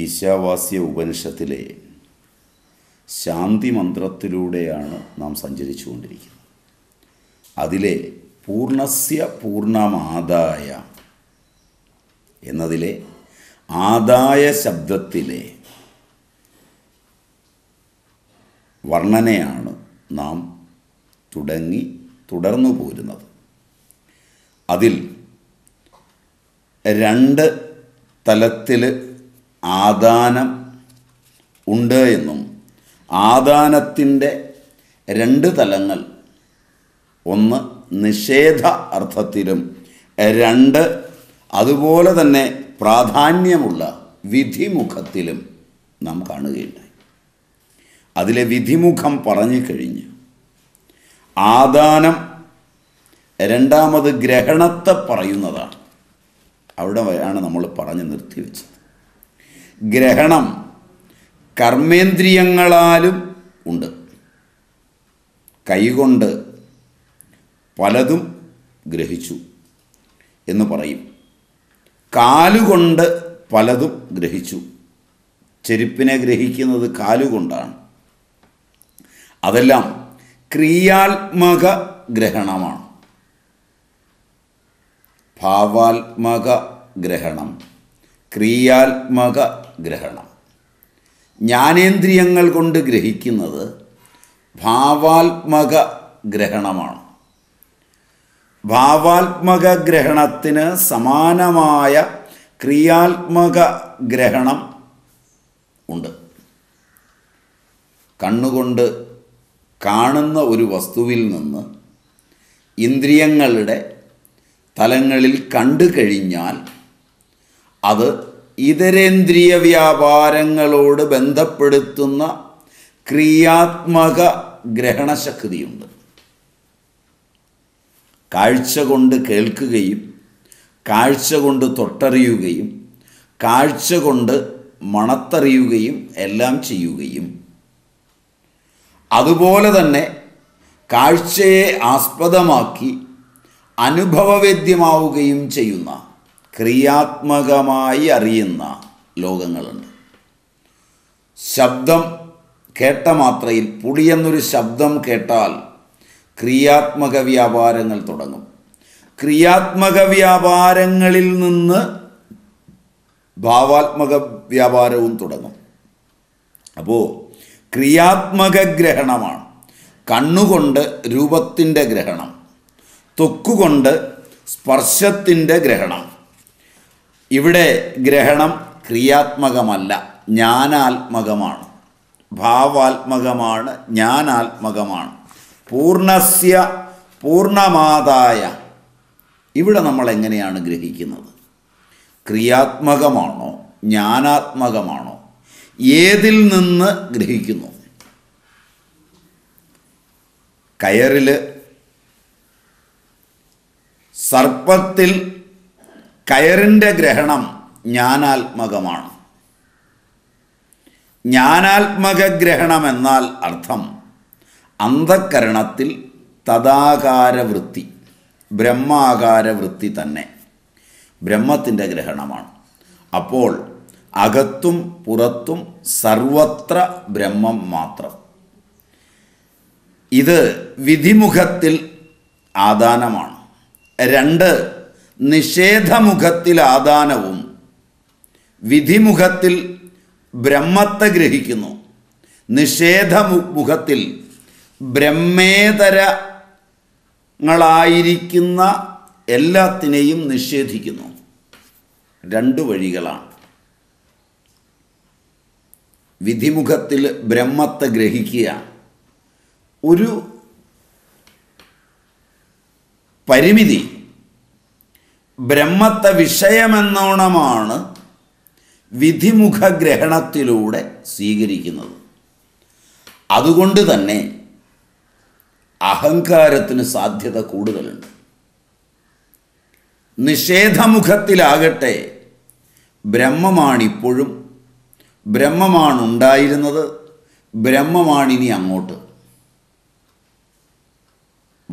ഈശാവാസ്യ ഉപനിഷത്തിലെ ശാന്തി മന്ത്രത്തിലൂടെയാണ് നാം സഞ്ചരിച്ചുകൊണ്ടിരിക്കുന്നത്. അതിലെ പൂർണ്ണസ്യ പൂർണ്ണമാദായ എന്നതിലെ ആദായ ശബ്ദത്തിലെ വർണ്ണനയാണ് നാം തുടർന്നു പോരുന്നത്. അതിൽ രണ്ട് തലത്തിൽ ആദാനം ഉണ്ട് എന്നും ആദാനത്തിൻ്റെ രണ്ട് തലങ്ങൾ, ഒന്ന് നിഷേധ അർത്ഥത്തിലും രണ്ട് അതുപോലെ തന്നെ പ്രാധാന്യമുള്ള വിധിമുഖത്തിലും നാം കാണുകയുണ്ടായി. അതിലെ വിധിമുഖം പറഞ്ഞു കഴിഞ്ഞ് ആദാനം രണ്ടാമത് ഗ്രഹണത്തെ പറയുന്നതാണ്. അവിടെയാണ് നമ്മൾ പറഞ്ഞു നിർത്തിവെച്ചത്. ഗ്രഹണം കർമ്മേന്ദ്രിയങ്ങളാലും ഉണ്ട്. കൈകൊണ്ട് പലതും ഗ്രഹിച്ചു എന്ന് പറയും, കാലുകൊണ്ട് പലതും ഗ്രഹിച്ചു. ചെരുപ്പിനെ ഗ്രഹിക്കുന്നത് കാലുകൊണ്ടാണ്. അതെല്ലാം ക്രിയാത്മക ഗ്രഹണമാണ്. ഭാവാത്മക ഗ്രഹണം, ക്രിയാത്മക ഗ്രഹണം. ജ്ഞാനേന്ദ്രിയങ്ങൾ കൊണ്ട് ഗ്രഹിക്കുന്നത് ഭാവാത്മക ഗ്രഹണമാണ്. ഭാവാത്മക ഗ്രഹണത്തിന് സമാനമായ ക്രിയാത്മക ഗ്രഹണം ഉണ്ട്. കണ്ണുകൊണ്ട് കാണുന്ന ഒരു വസ്തുവിൽ നിന്ന് ഇന്ദ്രിയങ്ങളുടെ തലങ്ങളിൽ കണ്ടു കഴിഞ്ഞാൽ അത് ഇതരേന്ദ്രിയ വ്യാപാരങ്ങളോട് ബന്ധപ്പെടുത്തുന്ന ക്രിയാത്മക ഗ്രഹണശക്തിയുണ്ട്. കാഴ്ച കൊണ്ട് കേൾക്കുകയും കാഴ്ച കൊണ്ട് തൊട്ടറിയുകയും കാഴ്ച കൊണ്ട് മണത്തറിയുകയും എല്ലാം ചെയ്യുകയും അതുപോലെ തന്നെ കാഴ്ചയെ ആസ്പദമാക്കി അനുഭവവേദ്യമാവുകയും ചെയ്യുന്ന ക്രിയാത്മകമായി അറിയുന്ന ലോകങ്ങളുണ്ട്. ശബ്ദം കേട്ട മാത്രയിൽ, പുളിയെന്നൊരു ശബ്ദം കേട്ടാൽ ക്രിയാത്മക വ്യാപാരങ്ങൾ തുടങ്ങും. ക്രിയാത്മക വ്യാപാരങ്ങളിൽ നിന്ന് ഭാവാത്മക വ്യാപാരവും തുടങ്ങും. അപ്പോൾ ക്രിയാത്മക ഗ്രഹണമാണ്. കണ്ണുകൊണ്ട് രൂപത്തിൻ്റെ ഗ്രഹണം, തൊക്കുകൊണ്ട് സ്പർശത്തിൻ്റെ ഗ്രഹണം. ഇവിടെ ഗ്രഹണം ക്രിയാത്മകമല്ല, ജ്ഞാനാത്മകമാണ്, ഭാവാത്മകമാണ്, ജ്ഞാനാത്മകമാണ്. പൂർണ്ണസ്യ പൂർണ്ണമാദായ ഇവിടെ നമ്മൾ എങ്ങനെയാണ് ഗ്രഹിക്കുന്നത്? ക്രിയാത്മകമാണോ ജ്ഞാനാത്മകമാണോ? ഏതിൽ നിന്ന് ഗ്രഹിക്കുന്നു? കയറിൽ, സർപ്പത്തിൽ കയറിൻ്റെ ഗ്രഹണം ജ്ഞാനാത്മകമാണ്. ജ്ഞാനാത്മക ഗ്രഹണം എന്നാൽ അർത്ഥം അന്ധകരണത്തിൽ തദാകാരവൃത്തി, ബ്രഹ്മാകാരവൃത്തി തന്നെ ബ്രഹ്മത്തിൻ്റെ ഗ്രഹണമാണ്. അപ്പോൾ അകത്തും പുറത്തും സർവത്ര ബ്രഹ്മം മാത്രം. ഇത് വിധിമുഖത്തിൽ ആദാനമാണ്. രണ്ട്, നിഷേധമുഖത്തിൽ ആദാനവും. വിധിമുഖത്തിൽ ബ്രഹ്മത്തെ ഗ്രഹിക്കുന്നു, നിഷേധമുഖത്തിൽ ബ്രഹ്മേതരങ്ങളായിരിക്കുന്ന എല്ലാത്തിനെയും നിഷേധിക്കുന്നു. രണ്ടു വഴികളാണ്. വിധിമുഖത്തിൽ ബ്രഹ്മത്തെ ഗ്രഹിക്കുക, ഒരു പരിമിതി ബ്രഹ്മത്തെ വിഷയമെന്നോണമാണ് വിധിമുഖ ഗ്രഹണത്തിലൂടെ സ്വീകരിക്കുന്നത്. അതുകൊണ്ട് തന്നെ അഹങ്കാരത്തിന് സാധ്യത കൂടുതലുണ്ട്. നിഷേധമുഖത്തിലാകട്ടെ ബ്രഹ്മമാണിപ്പോഴും, ബ്രഹ്മമാണുണ്ടായിരുന്നത്, ബ്രഹ്മമാണിനി അങ്ങോട്ട്,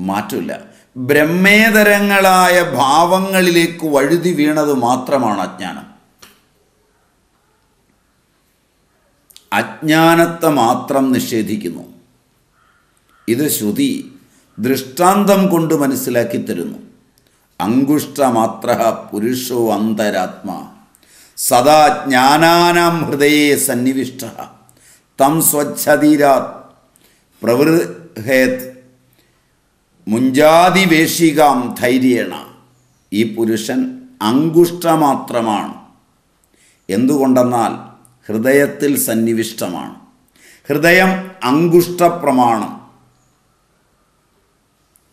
മാറ്റില്ല. ബ്രഹ്മേതരങ്ങളായ ഭാവങ്ങളിലേക്ക് വഴുതി വീണത് മാത്രമാണ് അജ്ഞാനം. അജ്ഞാനത്തെ മാത്രം നിഷേധിക്കുന്നു. ഇത് ശ്രുതി ദൃഷ്ടാന്തം കൊണ്ട് മനസ്സിലാക്കി തരുന്നു. അങ്കുഷ്ടമാത്ര പുരുഷോ അന്തരാത്മ സദാ ജ്ഞാനാനാം ഹൃദയേ സന്നിവിഷ്ട തം സ്വച്ഛധീരാത് പ്രവൃഹേത് മുഞ്ചാതിവേഷികാം ധൈര്യേണ. ഈ പുരുഷൻ അങ്കുഷ്ടമാത്രമാണ്. എന്തുകൊണ്ടെന്നാൽ ഹൃദയത്തിൽ സന്നിവിഷ്ടമാണ്. ഹൃദയം അങ്കുഷ്ടപ്രമാണം,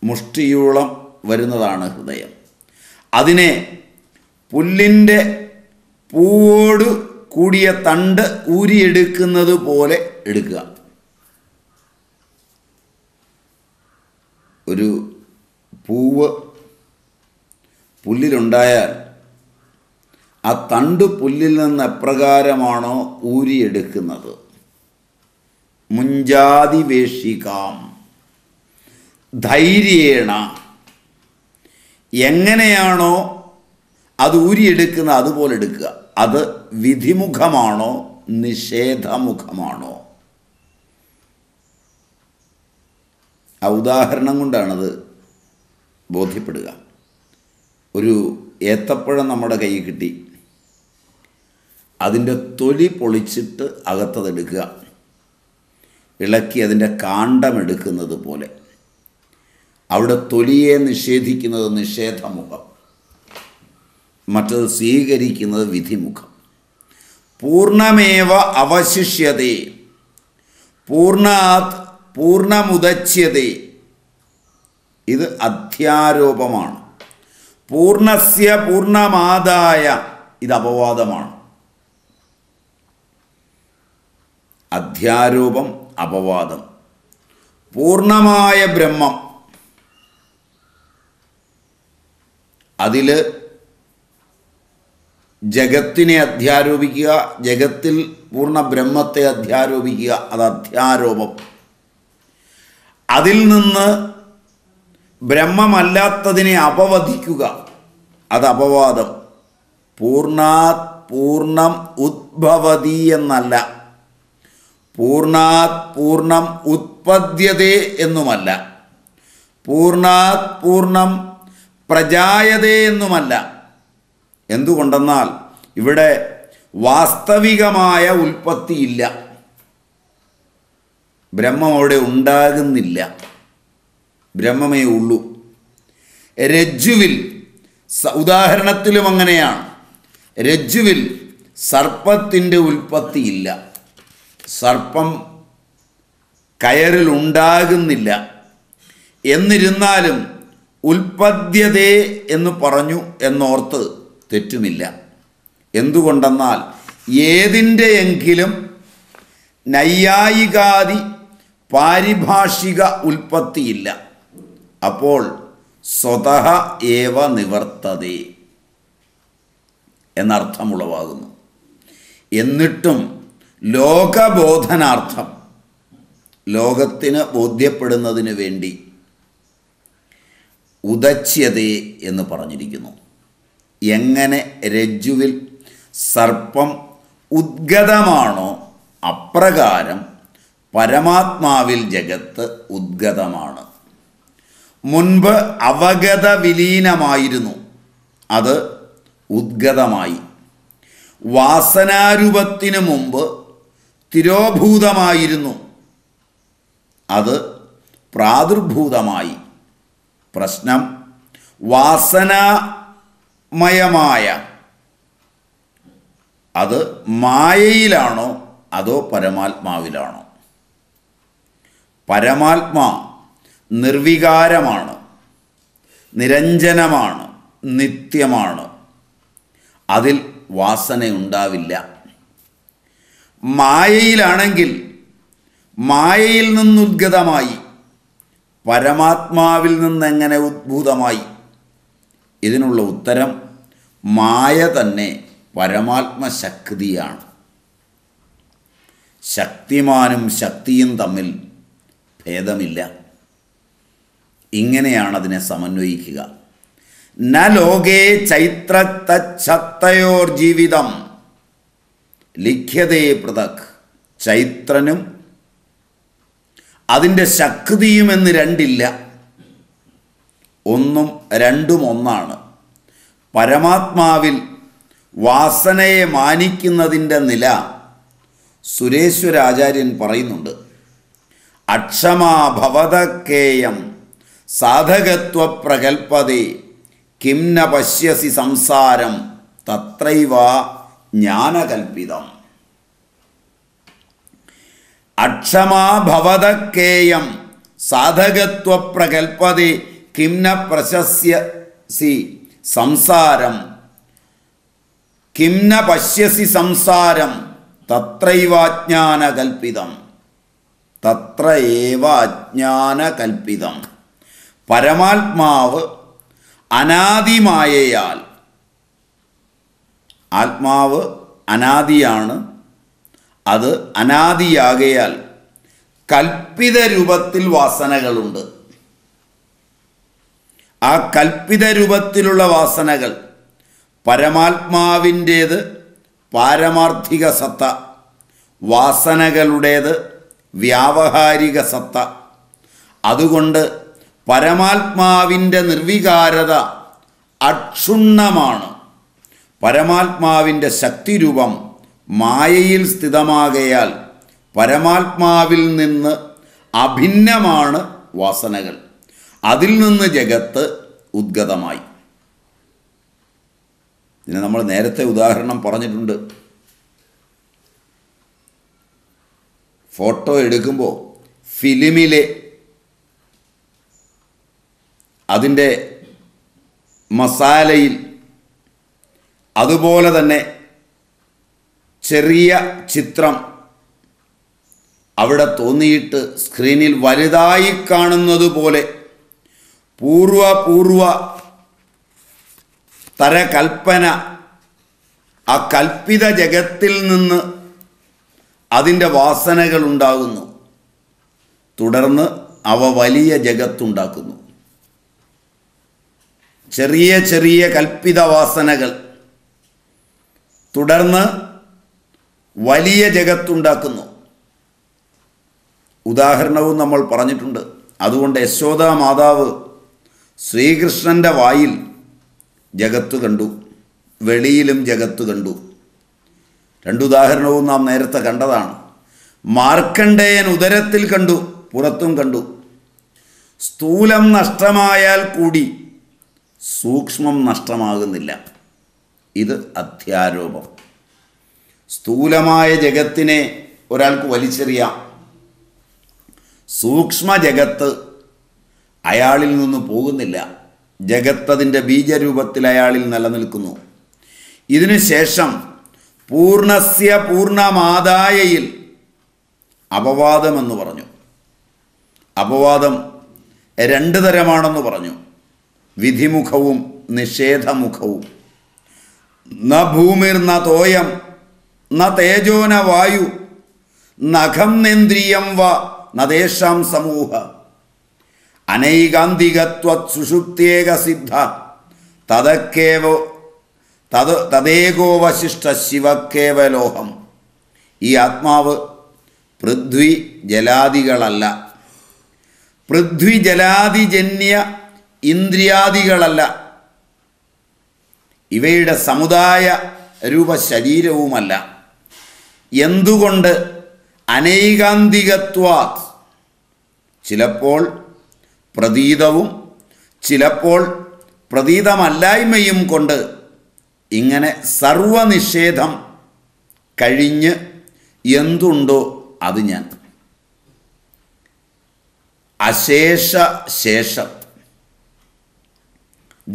മുഷ്ടിയോളം വരുന്നതാണ് ഹൃദയം. അതിനെ പുല്ലിൻ്റെ പൂവോട് കൂടിയ തണ്ട് ഊരിയെടുക്കുന്നത് പോലെ എടുക്കുക. ഒരു പൂവ് പുല്ലിലുണ്ടായാൽ ആ തണ്ട് പുല്ലിൽ നിന്ന് എപ്രകാരമാണോ ഊരിയെടുക്കുന്നത്, മുഞ്ചാതിവേഷിക്കാം ധൈര്യേണ, എങ്ങനെയാണോ അത് ഊരിയെടുക്കുന്നത് അതുപോലെ എടുക്കുക. അത് വിധിമുഖമാണോ നിഷേധമുഖമാണോ? ആ ഉദാഹരണം കൊണ്ടാണത് ബോധ്യപ്പെടുക. ഒരു ഏത്തപ്പഴം നമ്മുടെ കയ്യിൽ കിട്ടി, അതിൻ്റെ തൊലി പൊളിച്ചിട്ട് അകത്തതെടുക്കുക, ഇളക്കി അതിൻ്റെ കാണ്ഡമെടുക്കുന്നത് പോലെ. അവിടെ തൊലിയെ നിഷേധിക്കുന്നത് നിഷേധമുഖം, മറ്റത് സ്വീകരിക്കുന്നത് വിധിമുഖം. പൂർണ്ണമേവ അവശിഷ്യതേ പൂർണ്ണാത് പൂർണ്ണമുദച്യതേ. ഇത് അധ്യാരോപമാണ്. പൂർണ്ണസ്യ പൂർണ്ണമാദായ, ഇത് അപവാദമാണ്. അധ്യാരോപം അപവാദം. പൂർണ്ണമായ ബ്രഹ്മം, അതിൽ ജഗത്തിനെ അധ്യാരോപിക്കുക, ജഗത്തിൽ പൂർണ്ണ ബ്രഹ്മത്തെ അധ്യാരോപിക്കുക, അത് അധ്യാരോപം. അതിൽ നിന്ന് ബ്രഹ്മമല്ലാത്തതിനെ അപവദിക്കുക, അത് അപവാദം. പൂർണ്ണാത് പൂർണ്ണം ഉദ്ഭവതി എന്നല്ല, പൂർണ്ണാത് പൂർണ്ണം ഉത്പദ്യതേ എന്നുമല്ല, പൂർണ്ണാത് പൂർണ്ണം പ്രജായതേ എന്നുമല്ല. എന്തുകൊണ്ടെന്നാൽ ഇവിടെ വാസ്തവികമായ ഉൽപ്പത്തിയില്ല, ബ്രഹ്മം അവിടെ ഉണ്ടാകുന്നില്ല, ബ്രഹ്മമേ ഉള്ളൂ. രജ്ജുവിൽ, ഉദാഹരണത്തിലും അങ്ങനെയാണ്, രജ്ജുവിൽ സർപ്പത്തിൻ്റെ ഉൽപ്പത്തിയില്ല, സർപ്പം കയറിൽ ഉണ്ടാകുന്നില്ല. എന്നിരുന്നാലും ഉൽപ്പദ്യതേ എന്ന് പറഞ്ഞു എന്നോർത്ത് തെറ്റുമില്ല. എന്തുകൊണ്ടെന്നാൽ ഏതിൻ്റെയെങ്കിലും നൈയായികാദി പാരിഭാഷിക ഉൽപ്പത്തിയില്ല. അപ്പോൾ സ്വതഃ ഏവ നിവർത്തതേ എന്നർത്ഥമുളവാകുന്നു. എന്നിട്ടും ലോകബോധനാർത്ഥം, ലോകത്തിന് ബോധ്യപ്പെടുന്നതിന് വേണ്ടി ഉദച്യതേ എന്ന് പറഞ്ഞിരിക്കുന്നു. എങ്ങനെ രജ്ജുവിൽ സർപ്പം ഉദ്ഗതമാണോ അപ്രകാരം പരമാത്മാവിൽ ജഗത്ത് ഉദ്ഗതമാണ്. മുൻപ് അവഗത വിലീനമായിരുന്നു, അത് ഉദ്ഗതമായി. വാസനാരൂപത്തിനു മുമ്പ് തിരോഭൂതമായിരുന്നു, അത് പ്രാദുർഭൂതമായി. പ്രശ്നം വാസനാമയമായ അത് മായയിലാണോ അതോ പരമാത്മാവിലാണോ? പരമാത്മാ നിർവികാരമാണ്, നിരഞ്ജനമാണ്, നിത്യമാണ്, അതിൽ വാസനയുണ്ടാവില്ല. മായയിലാണെങ്കിൽ മായയിൽ നിന്നുദ്ഗതമായി, പരമാത്മാവിൽ നിന്നെങ്ങനെ ഉദ്ഭൂതമായി? ഇതിനുള്ള ഉത്തരം മായ തന്നെ പരമാത്മശക്തിയാണ്. ശക്തിമാനും ശക്തിയും തമ്മിൽ ഭേദമില്ല. ഇങ്ങനെയാണതിനെ സമന്വയിക്കുക. ന ലോകേ ചൈത്രത്തച്ഛത്തയോർ ജീവിതം ലിഖ്യതേ പൃഥക് ചൈത്രനും അതിന്റെ ശക്തിയും എന്ന് രണ്ടില്ല. ഒന്നും രണ്ടും ഒന്നാണ്. പരമാത്മാവിൽ വാസനയെ മാനിക്കുന്നതിൻ്റെ നില സുരേശ്വരാചാര്യൻ പറയുന്നുണ്ട്. അക്ഷമാ ഭവതക്കേയം സാധകത്വ പ്രകൽപ്പതേ കിംന പശ്യസി സംസാരം തത്രൈവ ജ്ഞാനകൽപ്പിതം. അക്ഷമാ ഭവതക്കേയം സാധകത്വ പ്രകൽപ്പതേ കിംന പ്രശസ്യസി സംസാരം കിംന പശ്യസി സംസാരം തത്രൈവ അജ്ഞാനകൽപ്പിതം. തത്രയേവ അജ്ഞാനകൽപ്പിതം. പരമാത്മാവ് അനാദിമായയാൽ, ആത്മാവ് അനാദിയാണ്, അത് അനാദിയാകയാൽ കൽപ്പിത രൂപത്തിൽ വാസനകളുണ്ട്. ആ കൽപ്പിത രൂപത്തിലുള്ള വാസനകൾ പരമാത്മാവിൻ്റേത് പാരമാർത്ഥിക സത്ത, വാസനകളുടേത് വ്യാവഹാരിക സത്ത. അതുകൊണ്ട് പരമാത്മാവിൻ്റെ നിർവികാരത അക്ഷുണ്ണമാണ്. പരമാത്മാവിൻ്റെ ശക്തിരൂപം മായയിൽ സ്ഥിതമാകയാൽ പരമാത്മാവിൽ നിന്ന് അഭിന്നമാണ് വാസനകൾ. അതിൽ നിന്ന് ജഗത്ത് ഉദ്ഗതമായി. ഇതിന് നമ്മൾ നേരത്തെ ഉദാഹരണം പറഞ്ഞിട്ടുണ്ട്. ഫോട്ടോ എടുക്കുമ്പോൾ ഫിലിമിലെ അതിൻ്റെ മസാലയിൽ, അതുപോലെ തന്നെ ചെറിയ ചിത്രം അവിടെ തോന്നിയിട്ട് സ്ക്രീനിൽ വലുതായി കാണുന്നത് പോലെ പൂർവ തരകൽപ്പന, ആ കൽപ്പിത ജഗത്തിൽ നിന്ന് അതിൻ്റെ വാസനകൾ ഉണ്ടാകുന്നു. തുടർന്ന് അവ വലിയ ജഗത്തുണ്ടാക്കുന്നു. ചെറിയ ചെറിയ കൽപ്പിത വാസനകൾ തുടർന്ന് വലിയ ജഗത്തുണ്ടാക്കുന്നു. ഉദാഹരണവും നമ്മൾ പറഞ്ഞിട്ടുണ്ട്. അതുകൊണ്ട് യശോദാ മാതാവ് ശ്രീകൃഷ്ണൻ്റെ വായിൽ ജഗത്ത് കണ്ടു, വെളിയിലും ജഗത്ത് കണ്ടു. രണ്ടുദാഹരണവും നാം നേരത്തെ കണ്ടതാണ്. മാർക്കണ്ഡേയൻ ഉദരത്തിൽ കണ്ടു, പുറത്തും കണ്ടു. സ്ഥൂലം നഷ്ടമായാൽ കൂടി സൂക്ഷ്മം നഷ്ടമാകുന്നില്ല. ഇത് അധ്യാരോപം. സ്ഥൂലമായ ജഗത്തിനെ ഒരാൾക്ക് വലിച്ചെറിയാം, സൂക്ഷ്മ ജഗത്ത് അയാളിൽ നിന്ന് പോകുന്നില്ല. ജഗത്തതിൻ്റെ ബീജരൂപത്തിൽ അയാളിൽ നിലനിൽക്കുന്നു. ഇതിനുശേഷം പൂർണ്ണസ്യ പൂർണ്ണമാദായയിൽ അപവാദമെന്ന് പറഞ്ഞു. അപവാദം രണ്ട് തരമാണെന്ന് പറഞ്ഞു. വിധിമുഖവും നിഷേധമുഖവും. ന ഭൂമിർ ന തോയം ന തേജോ ന വായു നഖം നേന്ദ്രിയം വ നദേശാം സമൂഹ അനൈകാന്തികത്വത് സുഷുപ്തിയേക സിദ്ധ തദേകോവശിഷ്ട ശിവക്കേവലോഹം. ഈ ആത്മാവ് പൃഥ്വി ജലാദികളല്ല, പൃഥ്വി ജലാദിജന്യ ഇന്ദ്രിയാദികളല്ല, ഇവയുടെ സമുദായ രൂപ ശരീരവുമല്ല. എന്തുകൊണ്ട്? അനൈകാന്തികത്വാത്. ചിലപ്പോൾ പ്രതീതവും ചിലപ്പോൾ പ്രതീതമല്ലായ്മയും കൊണ്ട് ഇങ്ങനെ സർവനിഷേധം കഴിഞ്ഞ് എന്തുണ്ടോ അത് ഞാൻ. അശേഷശേഷം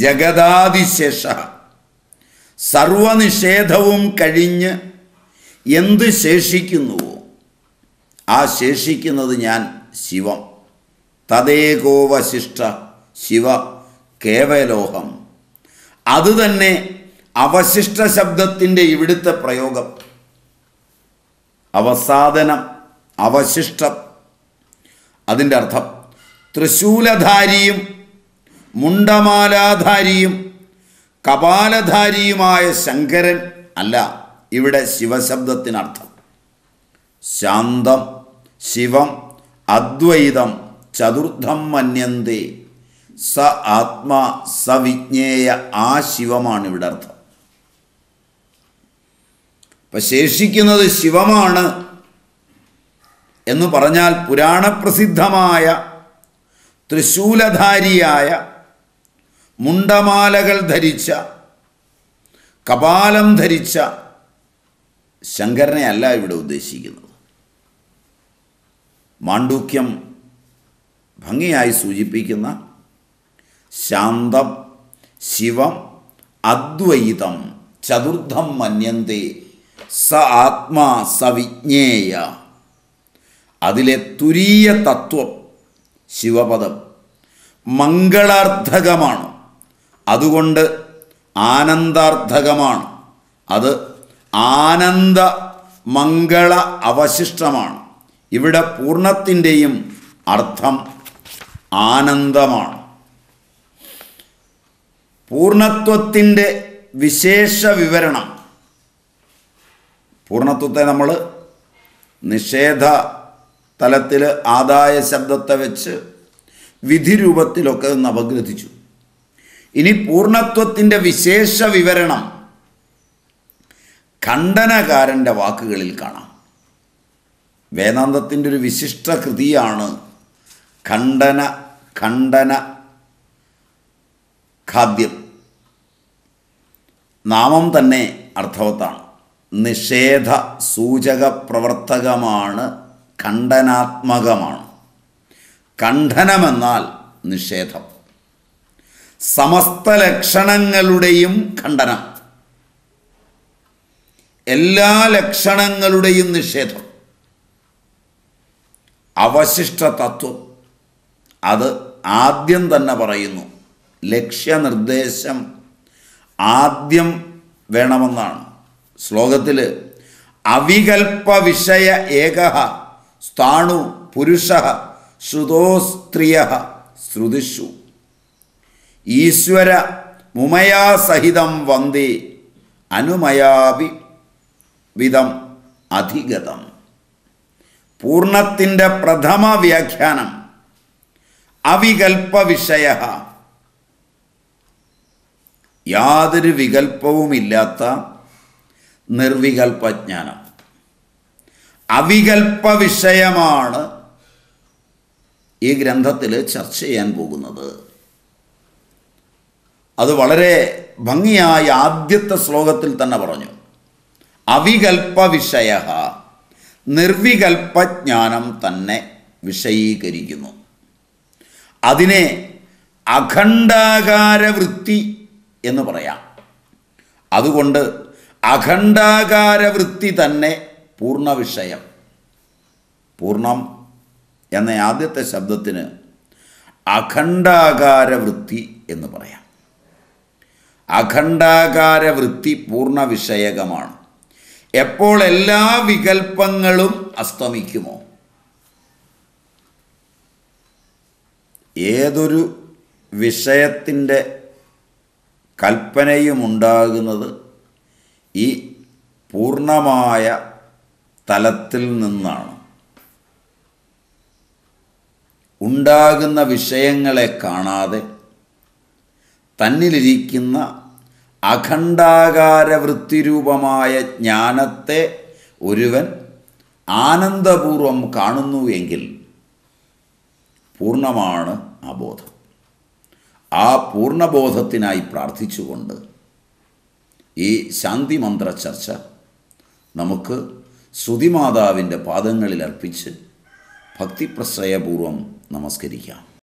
ജഗദാദിശേഷ. സർവനിഷേധവും കഴിഞ്ഞ് എന്ത് ശേഷിക്കുന്നുവോ ആ ശേഷിക്കുന്നത് ഞാൻ ശിവം. തദേകോവശിഷ്ട ശിവ കേവലോഹം. അതുതന്നെ അവശിഷ്ട ശബ്ദത്തിൻ്റെ ഇവിടുത്തെ പ്രയോഗം. അവസാദനം, അവശിഷ്ടം. അതിൻ്റെ അർത്ഥം തൃശൂലധാരിയും മുണ്ടമാലാധാരിയും കപാലധാരിയുമായ ശങ്കരൻ അല്ല ഇവിടെ ശിവശബ്ദത്തിനർത്ഥം. शांदम शिवम अद्वैतम चतुर्थम मन्यन्ते स आत्मा स विज्ञेय आ शिवमाण इविडे अर्थम അപ്പം ശേഷിക്കുന്നത് ശിവമാണ് എന്ന് പറഞ്ഞാൽ പുരാണപ്രസിദ്ധമായ തൃശൂലധാരിയായ മുണ്ടമാലകൾ ധരിച്ച കപാലം ധരിച്ച ശങ്കരനെ അല്ല ഇവിടെ ഉദ്ദേശിക്കുന്നത്. മാണ്ഡൂക്യം ഭംഗിയായി സൂചിപ്പിക്കുന്ന ശാന്തം ശിവം അദ്വൈതം ചതുർത്ഥം മന്യന്തേ स आत्मा स विज्ञेय അതിലെ തുരീയ തത്വം ശിവപദം മംഗളാർത്ഥകമാണ്, അതുകൊണ്ട് ആനന്ദാർത്ഥകമാണ്, അത് ആനന്ദ മംഗള അവശിഷ്ടമാണ്. ഇവിടെ പൂർണ്ണത്തിൻ്റെയും അർത്ഥം ആനന്ദമാണ്. പൂർണ്ണത്വത്തിൻ്റെ വിശേഷ വിവരണം, പൂർണ്ണത്വത്തെ നമ്മൾ നിഷേധ തലത്തിൽ ആദായ ശബ്ദത്തെ വെച്ച് വിധിരൂപത്തിലൊക്കെ ഒന്ന് അപഗ്രഥിച്ചു. ഇനി പൂർണ്ണത്വത്തിൻ്റെ വിശേഷ വിവരണം ഖണ്ഡനകാരൻ്റെ വാക്കുകളിൽ കാണാം. വേദാന്തത്തിൻ്റെ ഒരു വിശിഷ്ട കൃതിയാണ് ഖണ്ഡന ഖണ്ഡന ഖാദ്യം. നാമം തന്നെ അർത്ഥവത്താണ്, നിഷേധ സൂചക പ്രവർത്തകമാണ്, ഖണ്ഡനാത്മകമാണ്. ഖണ്ഡനമെന്നാൽ നിഷേധം, സമസ്ത ലക്ഷണങ്ങളുടെയും ഖണ്ഡനം, എല്ലാ ലക്ഷണങ്ങളുടെയും നിഷേധം. അവശിഷ്ട തത്വം അത് ആദ്യം തന്നെ പറയുന്നു. ലക്ഷ്യനിർദ്ദേശം ആദ്യം വേണമെന്നാണ് ശ്ലോകത്തിൽ. അവികൽപ്പ വിഷയ ഏകഃ സ്ഥാണു പുരുഷഃ ശ്രുതോ സ്ത്രിയഃ ശ്രുതിഷു ഈശ്വര മുമയാ സഹിതം വന്ദേ അനുമയാവി വിധം അധിഗതം. പൂർണ്ണത്തിൻ്റെ പ്രഥമ വ്യാഖ്യാനം അവികൽപ്പ വിഷയഃ, യാതൊരു വികൽപ്പവുമില്ലാത്ത നിർവികൽപ്പജ്ഞാനം. അവികൽപ്പ വിഷയമാണ് ഈ ഗ്രന്ഥത്തിൽ ചർച്ച ചെയ്യാൻ പോകുന്നത്. അത് വളരെ ഭംഗിയായി ആദ്യത്തെ ശ്ലോകത്തിൽ തന്നെ പറഞ്ഞു. അവികൽപ്പ വിഷയ നിർവികൽപ്പജ്ഞാനം തന്നെ വിഷയീകരിക്കുന്നു. അതിനെ അഖണ്ഡാകാര വൃത്തി എന്ന് പറയാം. അതുകൊണ്ട് അഖണ്ഡാകാര വൃത്തി തന്നെ പൂർണ്ണ വിഷയം. പൂർണ്ണം എന്ന ആദ്യത്തെ ശബ്ദത്തിന് അഖണ്ഡാകാര വൃത്തി എന്ന് പറയാം. അഖണ്ഡാകാര വൃത്തി പൂർണ്ണ വിഷയകമാണ്. എപ്പോൾ എല്ലാ വികൽപ്പങ്ങളും അസ്തമിക്കുമോ, ഏതൊരു വിഷയത്തിൻ്റെ കൽപ്പനയും ഉണ്ടാകുന്നത് ഈ പൂർണ്ണമായ തലത്തിൽ നിന്നാണ്. ഉണ്ടാകുന്ന വിഷയങ്ങളെ കാണാതെ തന്നിലിരിക്കുന്ന അഖണ്ഡാകാര വൃത്തിരൂപമായ ജ്ഞാനത്തെ ഒരുവൻ ആനന്ദപൂർവം കാണുന്നു എങ്കിൽ പൂർണ്ണമാണ് ആ ബോധം. ആ പൂർണ്ണബോധത്തിനായി പ്രാർത്ഥിച്ചുകൊണ്ട് ഈ ശാന്തി മന്ത്ര ചർച്ച നമുക്ക് ശ്രുതിമാതാവിൻ്റെ പാദങ്ങളിൽ അർപ്പിച്ച് ഭക്തിപ്രശ്രയപൂർവം നമസ്കരിക്കാം.